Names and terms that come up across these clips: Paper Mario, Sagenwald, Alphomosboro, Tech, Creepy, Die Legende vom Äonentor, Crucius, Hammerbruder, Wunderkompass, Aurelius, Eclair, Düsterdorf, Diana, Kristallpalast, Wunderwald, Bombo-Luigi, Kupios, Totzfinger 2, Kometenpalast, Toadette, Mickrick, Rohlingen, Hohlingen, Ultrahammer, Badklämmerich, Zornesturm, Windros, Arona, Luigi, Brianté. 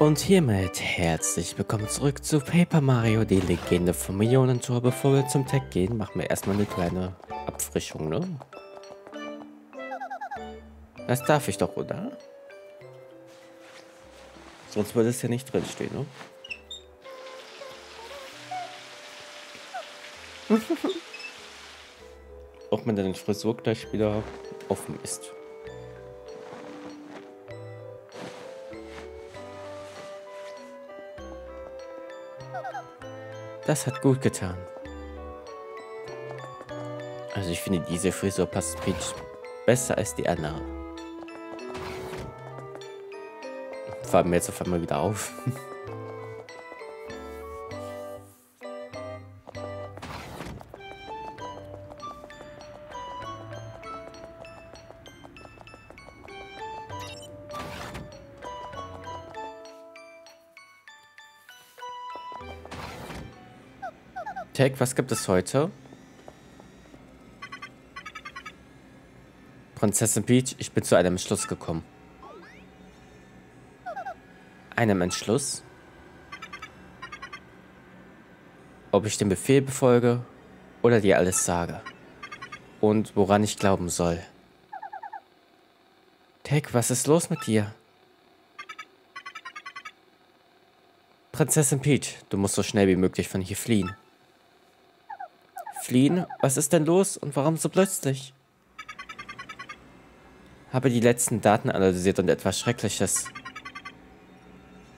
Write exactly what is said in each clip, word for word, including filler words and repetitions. Und hiermit herzlich willkommen zurück zu Paper Mario, die Legende vom Äonentor. Bevor wir zum Tech gehen, machen wir erstmal eine kleine Abfrischung, ne? Das darf ich doch, oder? Sonst würde es ja nicht drinstehen, ne? Ob man den Frisur gleich wieder offen ist. Das hat gut getan. Also ich finde, diese Frisur passt Peach besser als die andere. Fällt mir jetzt auf einmal wieder auf. Tech, was gibt es heute? Prinzessin Peach, ich bin zu einem Entschluss gekommen. Einem Entschluss? Ob ich den Befehl befolge oder dir alles sage. Und woran ich glauben soll. Tech, was ist los mit dir? Prinzessin Peach, du musst so schnell wie möglich von hier fliehen. Fliehen? Was ist denn los und warum so plötzlich? Habe die letzten Daten analysiert und etwas Schreckliches.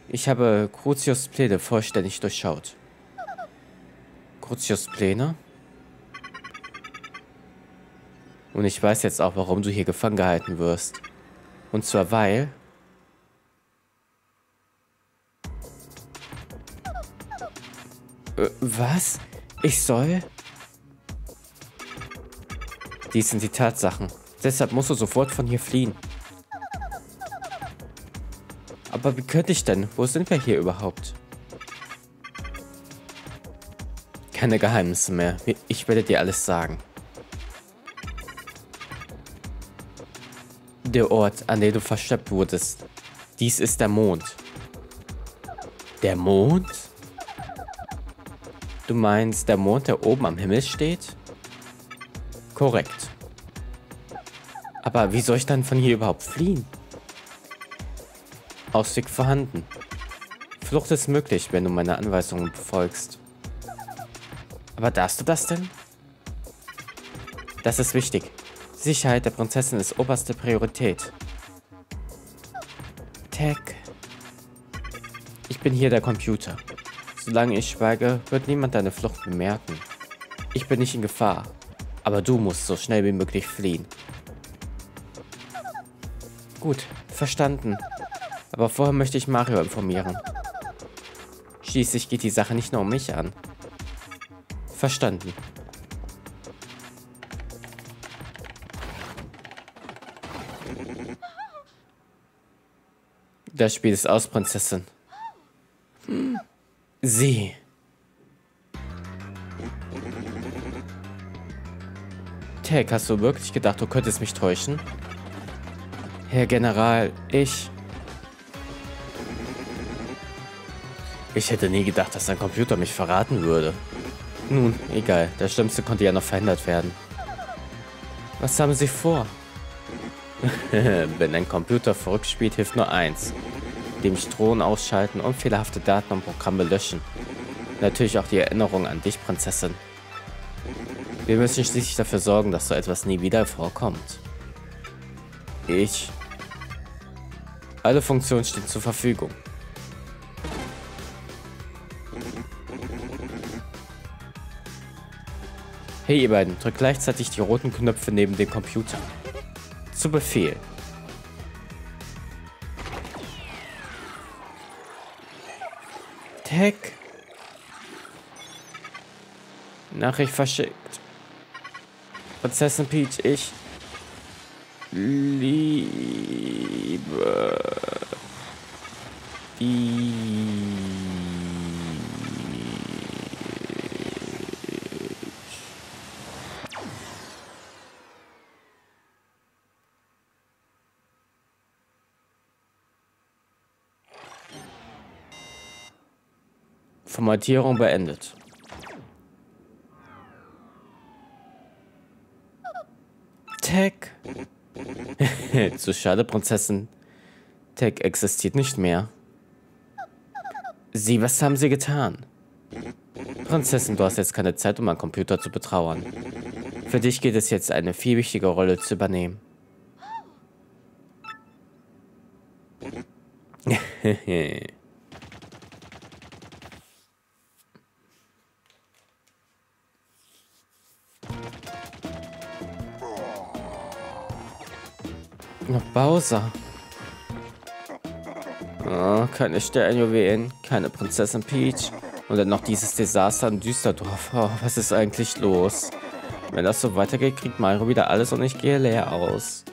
Ich habe Crucius' Pläne vollständig durchschaut. Crucius' Pläne? Und ich weiß jetzt auch, warum du hier gefangen gehalten wirst. Und zwar weil... Äh, was? Ich soll... Dies sind die Tatsachen. Deshalb musst du sofort von hier fliehen. Aber wie könnte ich denn? Wo sind wir hier überhaupt? Keine Geheimnisse mehr. Ich werde dir alles sagen. Der Ort, an dem du verschleppt wurdest. Dies ist der Mond. Der Mond? Du meinst, der Mond, der oben am Himmel steht? Korrekt. Aber wie soll ich dann von hier überhaupt fliehen? Ausweg vorhanden. Flucht ist möglich, wenn du meine Anweisungen befolgst. Aber darfst du das denn? Das ist wichtig. Sicherheit der Prinzessin ist oberste Priorität. Tech. Ich bin hier der Computer. Solange ich schweige, wird niemand deine Flucht bemerken. Ich bin nicht in Gefahr. Aber du musst so schnell wie möglich fliehen. Gut, verstanden. Aber vorher möchte ich Mario informieren. Schließlich geht die Sache nicht nur um mich an. Verstanden. Das Spiel ist aus, Prinzessin. Sie. Tech, hast du wirklich gedacht, du könntest mich täuschen? Herr General, ich... Ich hätte nie gedacht, dass ein Computer mich verraten würde. Nun, egal. Das Schlimmste konnte ja noch verhindert werden. Was haben Sie vor? Wenn ein Computer verrückt spielt, hilft nur eins. Dem Drohnen ausschalten und fehlerhafte Daten und Programme löschen. Natürlich auch die Erinnerung an dich, Prinzessin. Wir müssen schließlich dafür sorgen, dass so etwas nie wieder vorkommt. Ich. Alle Funktionen stehen zur Verfügung. Hey ihr beiden, drückt gleichzeitig die roten Knöpfe neben dem Computer. Zu Befehl. Tech. Nachricht verschickt. Prinzessin Peach, ich liebe die Formatierung beendet. Tech. Zu schade, Prinzessin. Tech existiert nicht mehr. Sie, was haben Sie getan? Prinzessin, du hast jetzt keine Zeit, um meinen Computer zu betrauern. Für dich geht es jetzt, eine viel wichtige Rolle zu übernehmen. Noch Bowser. Oh, keine Sternjuwelen, keine Prinzessin Peach und dann noch dieses Desaster im Düsterdorf. Oh, was ist eigentlich los? Wenn das so weitergeht, kriegt Mario wieder alles und ich gehe leer aus.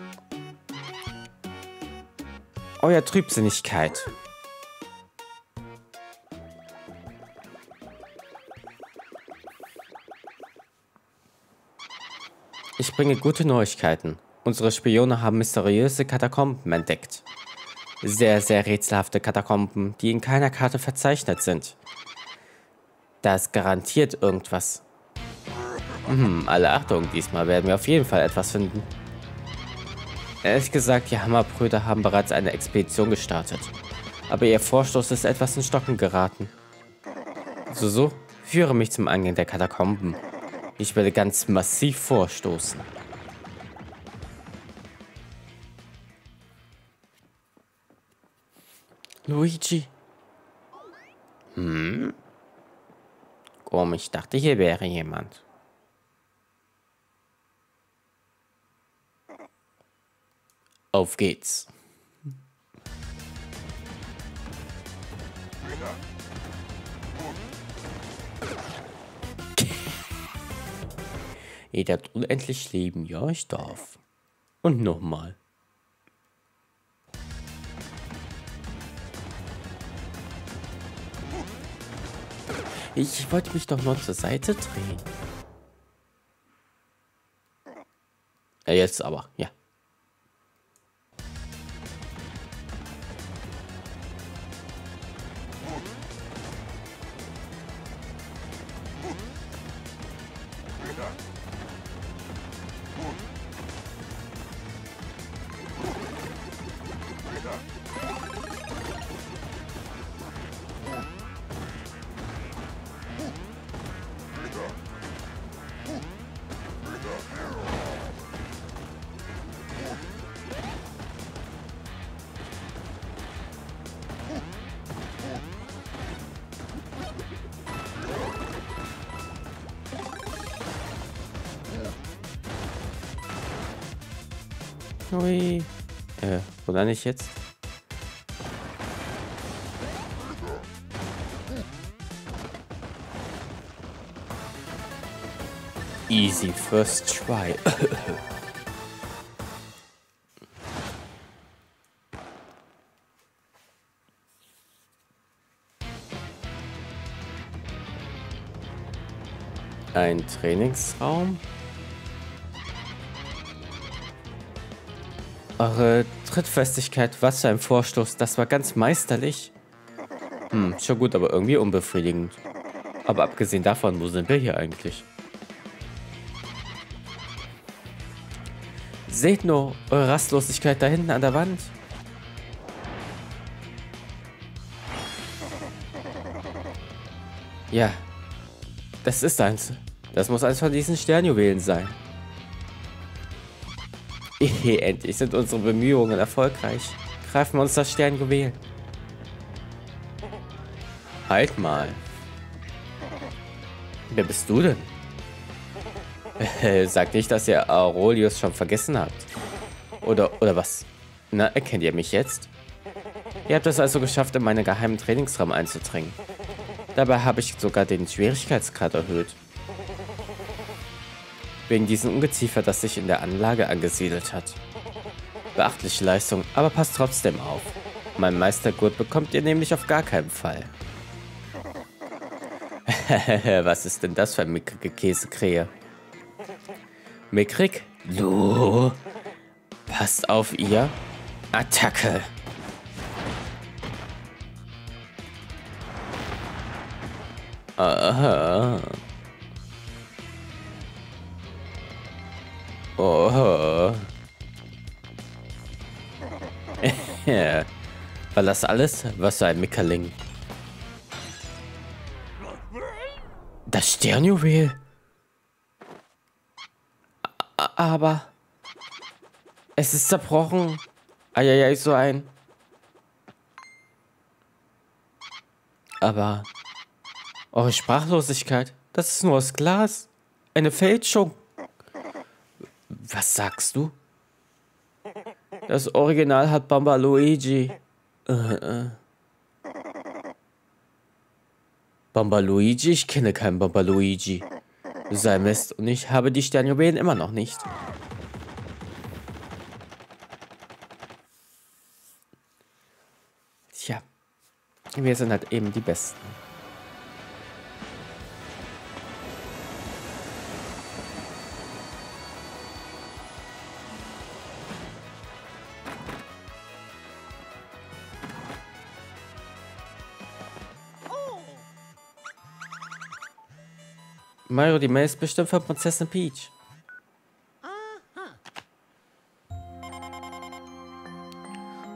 Euer Trübsinnigkeit. Ich bringe gute Neuigkeiten. Unsere Spione haben mysteriöse Katakomben entdeckt. Sehr, sehr rätselhafte Katakomben, die in keiner Karte verzeichnet sind. Da ist garantiert irgendwas. Hm, alle Achtung, diesmal werden wir auf jeden Fall etwas finden. Ehrlich gesagt, die Hammerbrüder haben bereits eine Expedition gestartet. Aber ihr Vorstoß ist etwas in Stocken geraten. So, so, führe mich zum Eingang der Katakomben. Ich werde ganz massiv vorstoßen. Luigi. Hm? Komm, ich dachte, hier wäre jemand. Auf geht's. Jeder hat unendlich Leben, ja, ich darf. Und nochmal. Ich wollte mich doch nur zur Seite drehen. Ja, jetzt aber, ja. Ui. Äh, oder nicht jetzt? Easy first try. Ein Trainingsraum? Eure Trittfestigkeit, was für ein Vorstoß, das war ganz meisterlich. Hm, schon gut, aber irgendwie unbefriedigend. Aber abgesehen davon, wo sind wir hier eigentlich? Seht nur, eure Rastlosigkeit da hinten an der Wand. Ja, das ist eins. Das muss eins von diesen Sternjuwelen sein. Endlich sind unsere Bemühungen erfolgreich. Greifen wir uns das Sternjuwel. Halt mal. Wer bist du denn? Sagt nicht, dass ihr Aurelius schon vergessen habt. Oder, oder was? Na, erkennt ihr mich jetzt? Ihr habt es also geschafft, in meinen geheimen Trainingsraum einzudringen. Dabei habe ich sogar den Schwierigkeitsgrad erhöht. Wegen diesem Ungeziefer, das sich in der Anlage angesiedelt hat. Beachtliche Leistung, aber passt trotzdem auf. Mein Meistergurt bekommt ihr nämlich auf gar keinen Fall. Was ist denn das für ein mickrige Käsekrähe? Mickrick? Du! Passt auf, ihr! Attacke! Aha. Oho. Verlass alles, was ein Mickerling. Das Sternjuwel. Aber es ist zerbrochen. Eieiei, so ein. Aber eure Sprachlosigkeit, das ist nur aus Glas. Eine Fälschung. Was sagst du? Das Original hat Bombo-Luigi. Äh, äh. Bombo-Luigi? Ich kenne keinen Bombo-Luigi. Sei Mist, und ich habe die Sternjuwelen immer noch nicht. Tja, wir sind halt eben die Besten. Mario, die Mail ist bestimmt von Prinzessin Peach.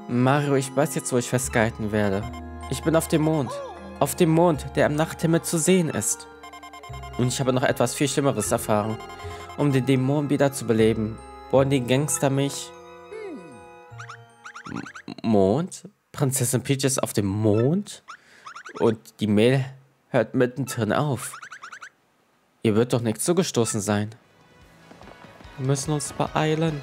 Mario, ich weiß jetzt, wo ich festgehalten werde. Ich bin auf dem Mond. Auf dem Mond, der am Nachthimmel zu sehen ist. Und ich habe noch etwas viel Schlimmeres erfahren. Um den Dämon wiederzubeleben, wollen die Gangster mich... M- Mond? Prinzessin Peach ist auf dem Mond? Und die Mail hört mittendrin auf. Ihr wird doch nichts zugestoßen sein. Wir müssen uns beeilen.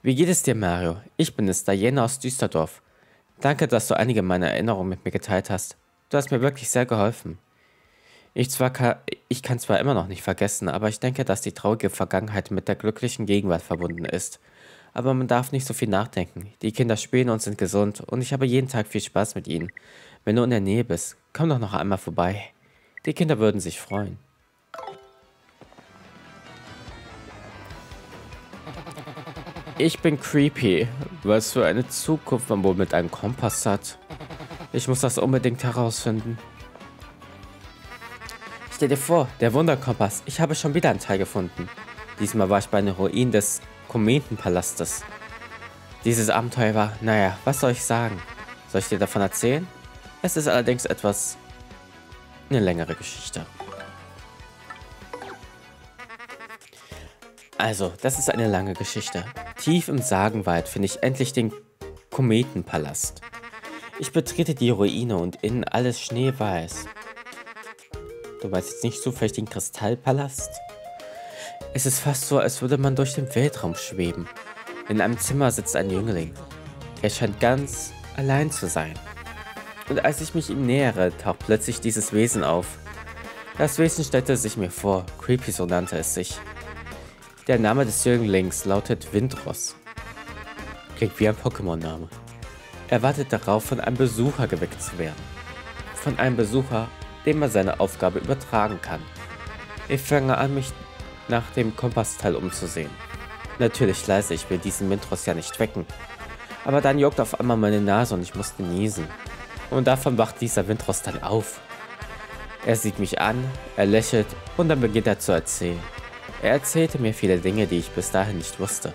Wie geht es dir, Mario? Ich bin es, Diana aus Düsterdorf. Danke, dass du einige meiner Erinnerungen mit mir geteilt hast. Du hast mir wirklich sehr geholfen. Ich, zwar kann, ich kann zwar immer noch nicht vergessen, aber ich denke, dass die traurige Vergangenheit mit der glücklichen Gegenwart verbunden ist. Aber man darf nicht so viel nachdenken. Die Kinder spielen und sind gesund und ich habe jeden Tag viel Spaß mit ihnen. Wenn du in der Nähe bist, komm doch noch einmal vorbei. Die Kinder würden sich freuen. Ich bin Creepy. Was für eine Zukunft man wohl mit einem Kompass hat. Ich muss das unbedingt herausfinden. Stell dir vor, der Wunderkompass. Ich habe schon wieder einen Teil gefunden. Diesmal war ich bei den Ruinen des Kometenpalastes. Dieses Abenteuer war, naja, was soll ich sagen? Soll ich dir davon erzählen? Es ist allerdings etwas eine längere Geschichte. Also, das ist eine lange Geschichte. Tief im Sagenwald finde ich endlich den Kometenpalast. Ich betrete die Ruine und innen alles schneeweiß. Du weißt jetzt nicht zufällig den Kristallpalast? Es ist fast so, als würde man durch den Weltraum schweben. In einem Zimmer sitzt ein Jüngling. Er scheint ganz allein zu sein. Und als ich mich ihm nähere, taucht plötzlich dieses Wesen auf. Das Wesen stellte sich mir vor, Creepy, so nannte es sich. Der Name des Jünglings lautet Windros. Klingt wie ein Pokémon-Name. Er wartet darauf, von einem Besucher geweckt zu werden. Von einem Besucher, dem er seine Aufgabe übertragen kann. Ich fange an, mich nach dem Kompassteil umzusehen. Natürlich leise, ich will diesen Windros ja nicht wecken. Aber dann juckt auf einmal meine Nase und ich musste niesen. Und davon wacht dieser Windros dann auf. Er sieht mich an, er lächelt und dann beginnt er zu erzählen. Er erzählte mir viele Dinge, die ich bis dahin nicht wusste.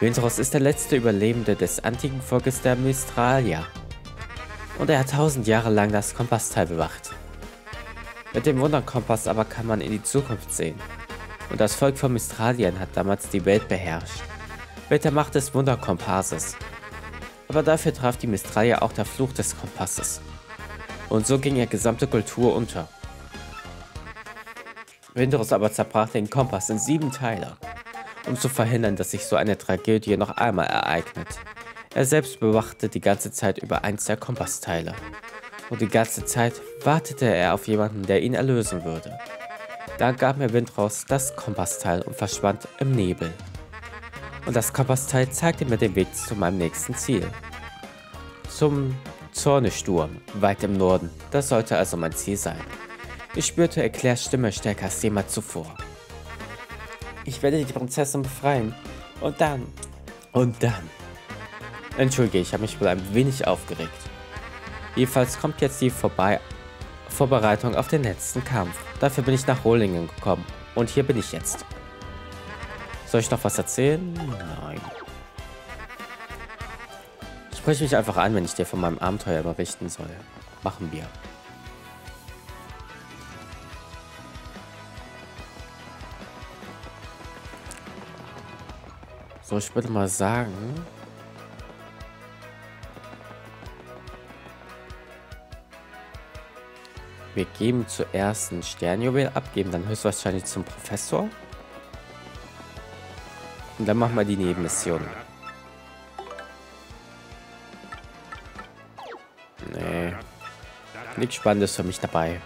Windros ist der letzte Überlebende des antiken Volkes der Mistralien. Und er hat tausend Jahre lang das Kompassteil bewacht. Mit dem Wunderkompass aber kann man in die Zukunft sehen. Und das Volk von Mistralien hat damals die Welt beherrscht. Mit der Macht des Wunderkompasses. Aber dafür traf die Mistralier auch der Fluch des Kompasses. Und so ging ihre gesamte Kultur unter. Windros aber zerbrach den Kompass in sieben Teile, um zu verhindern, dass sich so eine Tragödie noch einmal ereignet. Er selbst bewachte die ganze Zeit über eins der Kompassteile. Und die ganze Zeit wartete er auf jemanden, der ihn erlösen würde. Dann gab mir Windros das Kompassteil und verschwand im Nebel. Und das Kompassteil zeigte mir den Weg zu meinem nächsten Ziel. Zum Zornesturm, weit im Norden. Das sollte also mein Ziel sein. Ich spürte Eclairs Stimme stärker als jemals zuvor. Ich werde die Prinzessin befreien. Und dann... Und dann... Entschuldige, ich habe mich wohl ein wenig aufgeregt. Jedenfalls kommt jetzt die vorbei Vorbereitung auf den letzten Kampf. Dafür bin ich nach Hohlingen gekommen. Und hier bin ich jetzt. Soll ich noch was erzählen? Nein. Sprich mich einfach an, wenn ich dir von meinem Abenteuer berichten soll. Machen wir. So, ich würde mal sagen... Wir geben zuerst ein Sternjuwel abgeben, dann höchstwahrscheinlich zum Professor. Und dann machen wir die Nebenmission. Nee. Nichts Spannendes für mich dabei.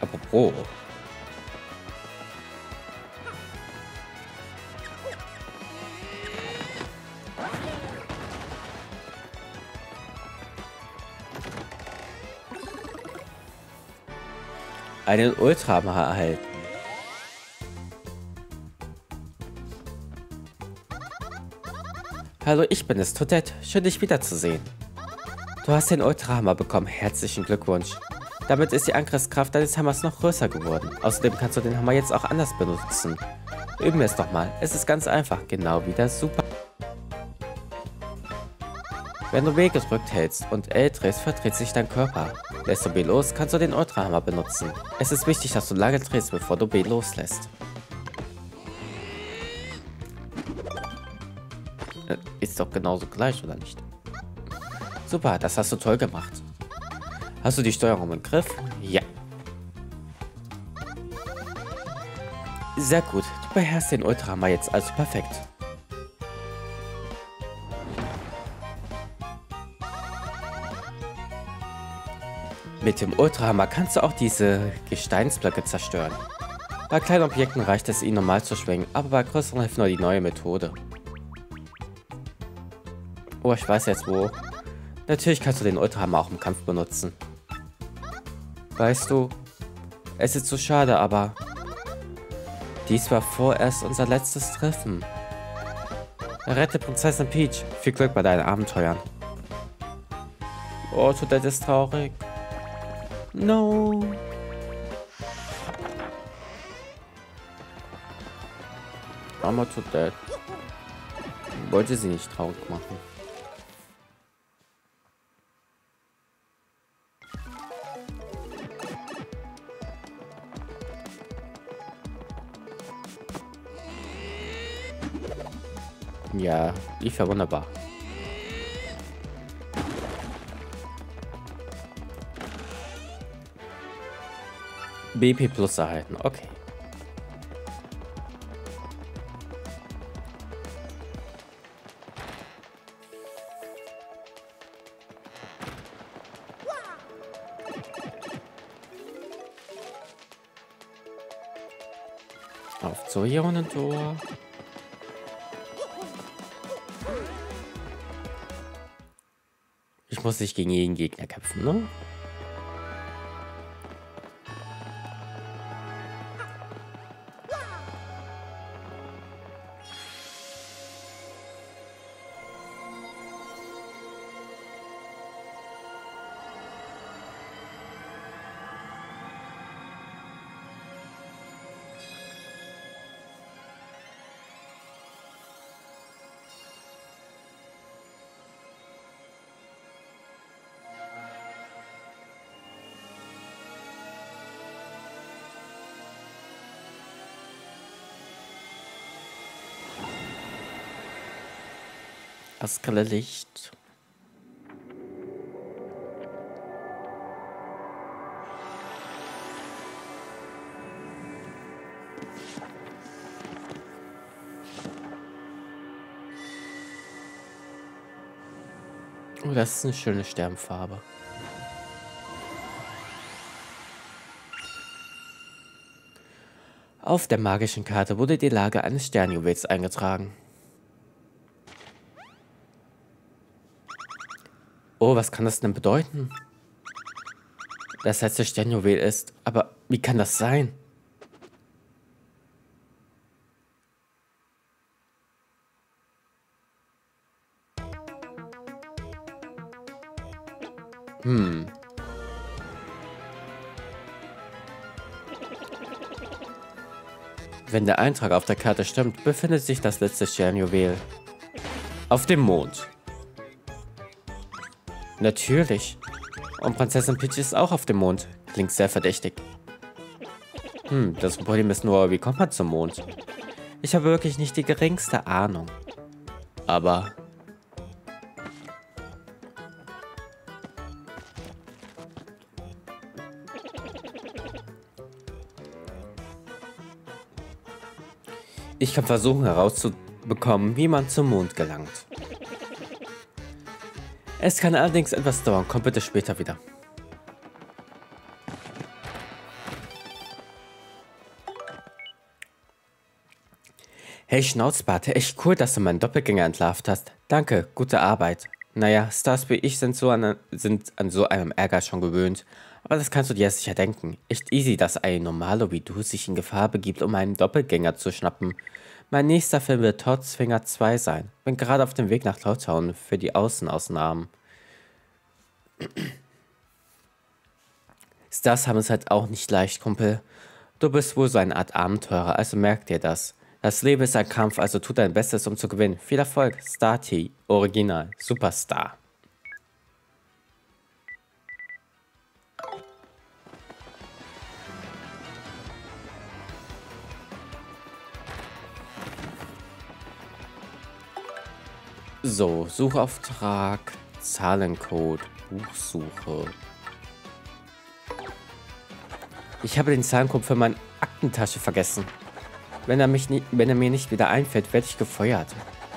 Apropos. Einen Ultrahammer erhalten. Hallo, ich bin es, Toadette. Schön, dich wiederzusehen. Du hast den Ultrahammer bekommen. Herzlichen Glückwunsch. Damit ist die Angriffskraft deines Hammers noch größer geworden. Außerdem kannst du den Hammer jetzt auch anders benutzen. Üben wir es doch mal. Es ist ganz einfach, genau wie das Super. Wenn du W gedrückt hältst und L drehst, verdreht sich dein Körper. Lässt du B los, kannst du den Ultrahammer benutzen. Es ist wichtig, dass du lange drehst, bevor du B loslässt. Ist doch genauso gleich, oder nicht? Super, das hast du toll gemacht. Hast du die Steuerung im Griff? Ja. Sehr gut, du beherrschst den Ultrahammer jetzt also perfekt. Mit dem Ultrahammer kannst du auch diese Gesteinsblöcke zerstören. Bei kleinen Objekten reicht es, ihn normal zu schwingen, aber bei größeren hilft nur die neue Methode. Oh, ich weiß jetzt wo. Natürlich kannst du den Ultrahammer auch im Kampf benutzen. Weißt du, es ist so schade, aber... Dies war vorerst unser letztes Treffen. Rette Prinzessin Peach. Viel Glück bei deinen Abenteuern. Oh, Toadette ist traurig. No. Mama Toadette. Wollte sie nicht traurig machen. Ja, lief ja wunderbar. B P Plus erhalten, okay. Auf zur Äonentor. Ich muss nicht gegen jeden Gegner kämpfen, ne? Das grelle Licht. Oh, das ist eine schöne Sternfarbe. Auf der magischen Karte wurde die Lage eines Sternjuwels eingetragen. Oh, was kann das denn bedeuten? Das letzte Sternjuwel ist, aber wie kann das sein? Hm. Wenn der Eintrag auf der Karte stimmt, befindet sich das letzte Sternjuwel auf dem Mond. Natürlich. Und Prinzessin Peach ist auch auf dem Mond. Klingt sehr verdächtig. Hm, das Problem ist nur, wie kommt man zum Mond? Ich habe wirklich nicht die geringste Ahnung. Aber... ich kann versuchen herauszubekommen, wie man zum Mond gelangt. Es kann allerdings etwas dauern. Kommt bitte später wieder. Hey Schnauzbart, echt cool, dass du meinen Doppelgänger entlarvt hast. Danke, gute Arbeit. Naja, Stars wie ich sind, so an, sind an so einem Ärger schon gewöhnt. Aber das kannst du dir sicher denken. Echt easy, dass ein Normalo wie du sich in Gefahr begibt, um einen Doppelgänger zu schnappen. Mein nächster Film wird Totzfinger zwei sein. Bin gerade auf dem Weg nach Lautzaun für die Außenausnahmen. Stars haben es halt auch nicht leicht, Kumpel. Du bist wohl so eine Art Abenteurer, also merk dir das. Das Leben ist ein Kampf, also tu dein Bestes, um zu gewinnen. Viel Erfolg, Star-T, Original, Superstar. So, Suchauftrag, Zahlencode, Buchsuche. Ich habe den Zahlencode für meine Aktentasche vergessen. Wenn er, mich nie, wenn er mir nicht wieder einfällt, werde ich gefeuert.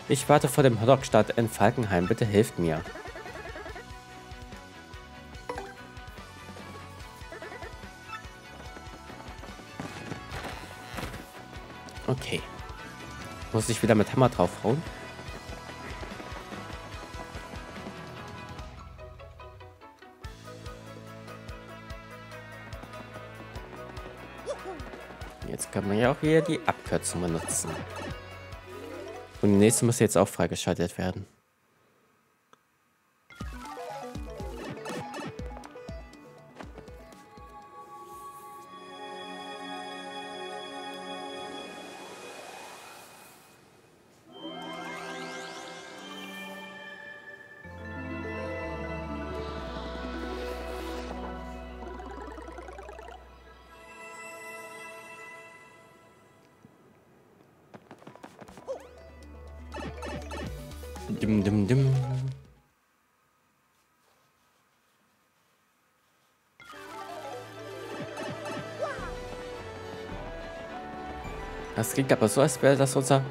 Ich warte vor dem Hotdog-Start in Falkenheim. Bitte hilft mir. Okay. Muss ich wieder mit Hammer draufhauen? Jetzt kann man ja auch wieder die Abkürzung benutzen. Und die nächste muss jetzt auch freigeschaltet werden. Dim, dim, dim. Das klingt aber so, als wäre das unser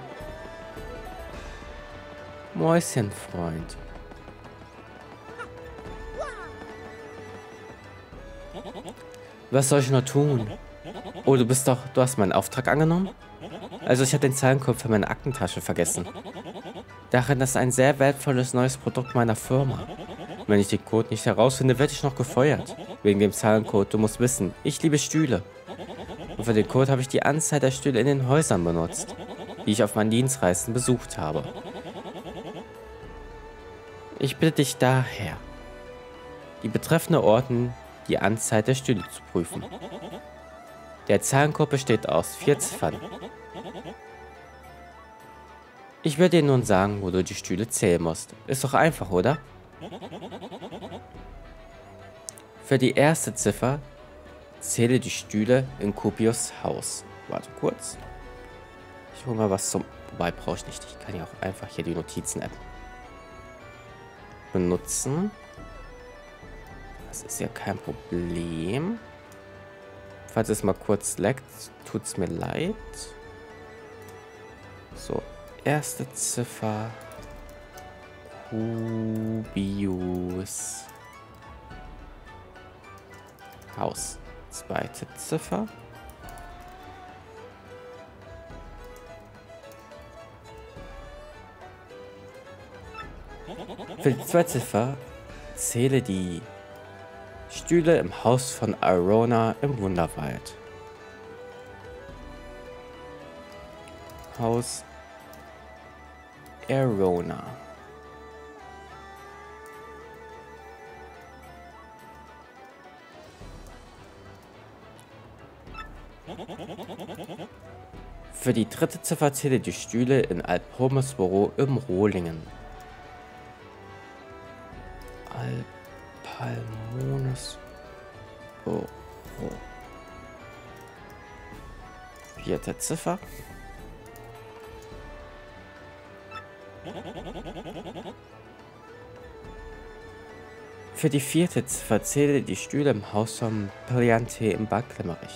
Mäuschenfreund. Was soll ich nur tun? Oh, du bist doch... Du hast meinen Auftrag angenommen? Also ich habe den Zahlencode für meine Aktentasche vergessen. Darin ist ein sehr wertvolles neues Produkt meiner Firma. Wenn ich den Code nicht herausfinde, werde ich noch gefeuert. Wegen dem Zahlencode, du musst wissen, ich liebe Stühle. Und für den Code habe ich die Anzahl der Stühle in den Häusern benutzt, die ich auf meinen Dienstreisen besucht habe. Ich bitte dich daher, die betreffenden Orten die Anzahl der Stühle zu prüfen. Der Zahlencode besteht aus vier Ziffern. Ich werde dir nun sagen, wo du die Stühle zählen musst. Ist doch einfach, oder? Für die erste Ziffer zähle die Stühle in Kupios Haus. Warte kurz. Ich hole mal was zum... Wobei, brauche ich nicht. Ich kann ja auch einfach hier die Notizen-App benutzen. Das ist ja kein Problem. Falls es mal kurz leckt, tut's mir leid. So. Erste Ziffer. Kupios Haus. Zweite Ziffer. Für die zweite Ziffer zähle die Stühle im Haus von Arona im Wunderwald. Haus Arona. Für die dritte Ziffer zähle die Stühle in Alphomosboro im Rohlingen. Alphomosboro. Vierte Ziffer. Für die vierte Ziffer zähle die Stühle im Haus von Brianté im Badklämmerich.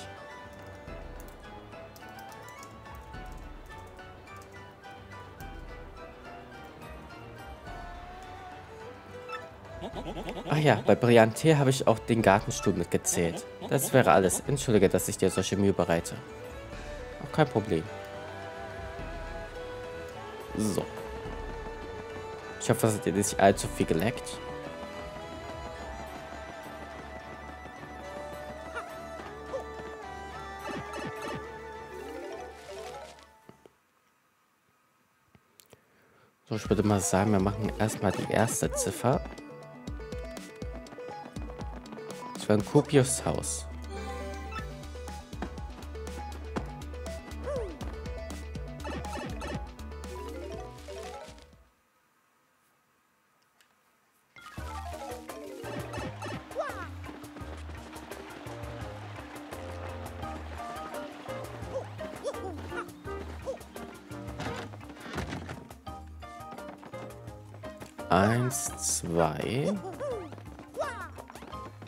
Ach ja, bei Brianté habe ich auch den Gartenstuhl mitgezählt. Das wäre alles. Entschuldige, dass ich dir solche Mühe bereite. Auch kein Problem. So. Ich hoffe, dass ihr nicht allzu viel geleckt. So, ich würde mal sagen, wir machen erstmal die erste Ziffer. Das war ein Kupios Haus. Eins, zwei.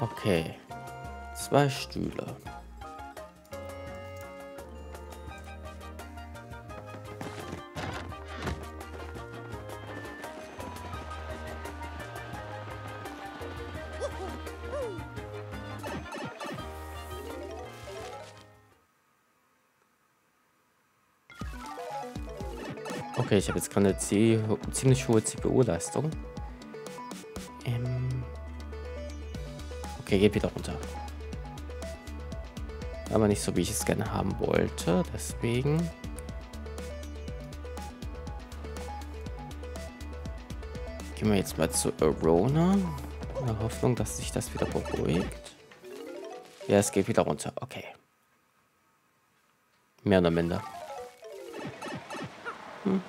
Okay. Zwei Stühle. Okay, ich habe jetzt gerade eine ziemlich hohe C P U-Leistung. Ähm okay, geht wieder runter. Aber nicht so, wie ich es gerne haben wollte, deswegen. Gehen wir jetzt mal zu Arona. In der Hoffnung, dass sich das wieder beruhigt. Ja, es geht wieder runter, okay. Mehr oder minder. Hm.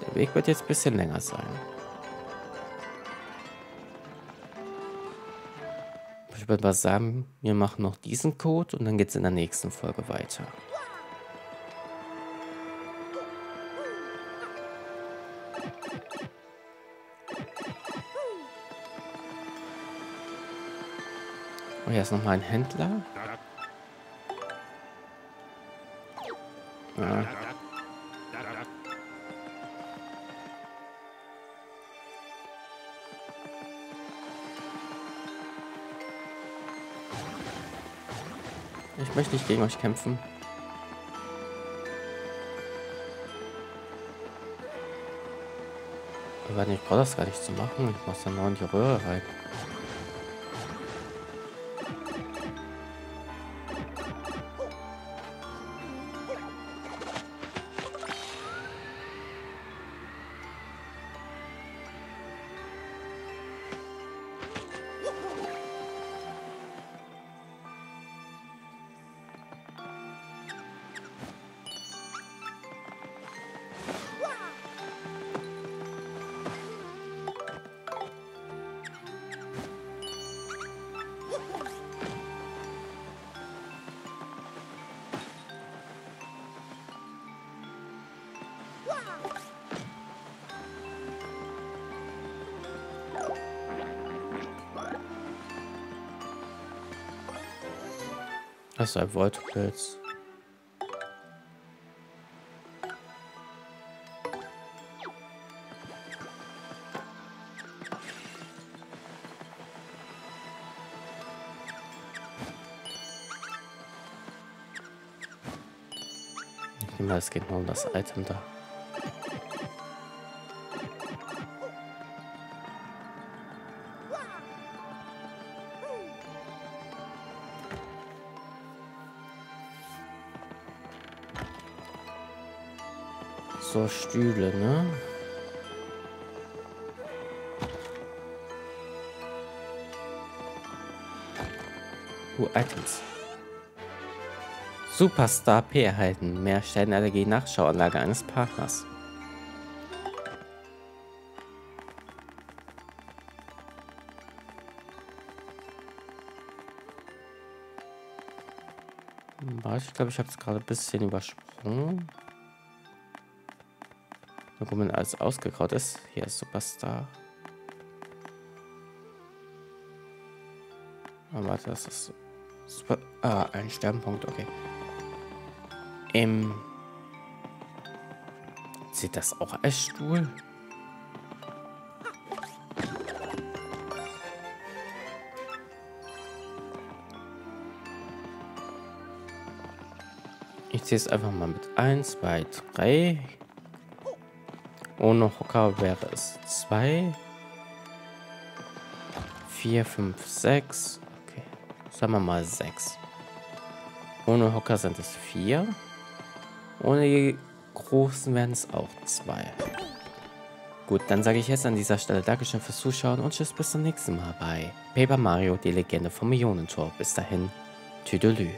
Der Weg wird jetzt ein bisschen länger sein. Ich würde mal sagen, wir machen noch diesen Code und dann geht es in der nächsten Folge weiter. Und hier ist nochmal ein Händler. Ja. Ich möchte nicht gegen euch kämpfen. Aber ich brauche das gar nicht zu machen. Ich muss dann nur in die Röhre rein. Das ist ein Voltpilz. Ich nehme mal, es geht nur um das Item da. So, Stühle, ne? Uh, Items. Superstar A P erhalten. Mehr Sternenallergie Nachschauanlage eines Partners. Ich glaube, ich habe es gerade ein bisschen übersprungen. Warum denn alles ausgegraut ist. Hier ist Superstar. Aber warte, das ist super. Ah, ein Sternpunkt, okay. Ähm. Sieht das auch als Stuhl? Ich ziehe es einfach mal mit eins, zwei, drei. Ohne Hocker wäre es zwei, vier, fünf, sechs. Okay, sagen wir mal sechs. Ohne Hocker sind es vier. Ohne die großen werden es auch zwei. Gut, dann sage ich jetzt an dieser Stelle Dankeschön fürs Zuschauen und tschüss bis zum nächsten Mal bei Paper Mario, die Legende vom Äonentor. Bis dahin, tüdelü.